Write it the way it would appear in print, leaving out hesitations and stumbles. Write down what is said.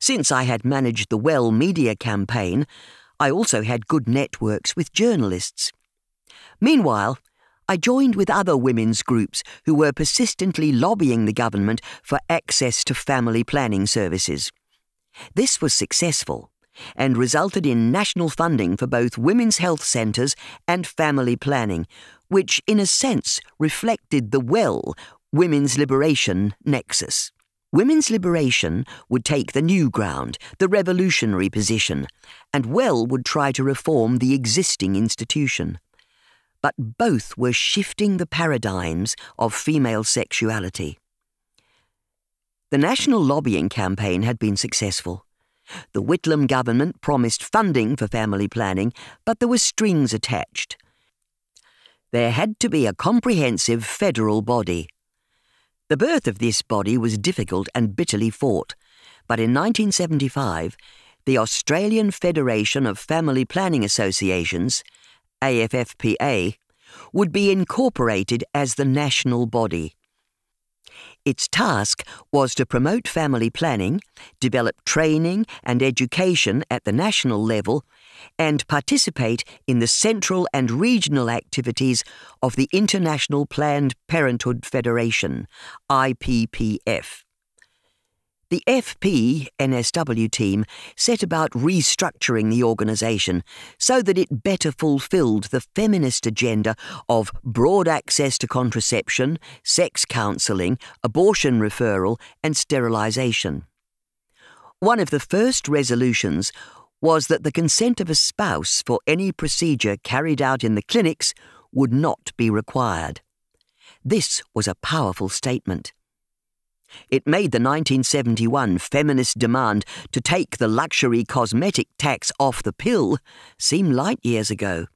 Since I had managed the Well Media campaign, I also had good networks with journalists. Meanwhile, I joined with other women's groups who were persistently lobbying the government for access to family planning services. This was successful and resulted in national funding for both women's health centres and family planning, which in a sense reflected the Well Women's Liberation Nexus. Women's liberation would take the new ground, the revolutionary position, and Well would try to reform the existing institution. But both were shifting the paradigms of female sexuality. The national lobbying campaign had been successful. The Whitlam government promised funding for family planning, but there were strings attached. There had to be a comprehensive federal body. The birth of this body was difficult and bitterly fought, but in 1975, the Australian Federation of Family Planning Associations, AFFPA, would be incorporated as the national body. Its task was to promote family planning, develop training and education at the national level, and participate in the central and regional activities of the International Planned Parenthood Federation, IPPF. The FP NSW team set about restructuring the organisation so that it better fulfilled the feminist agenda of broad access to contraception, sex counselling, abortion referral and sterilisation. One of the first resolutions was that the consent of a spouse for any procedure carried out in the clinics would not be required. This was a powerful statement. It made the 1971 feminist demand to take the luxury cosmetic tax off the pill seem light years ago.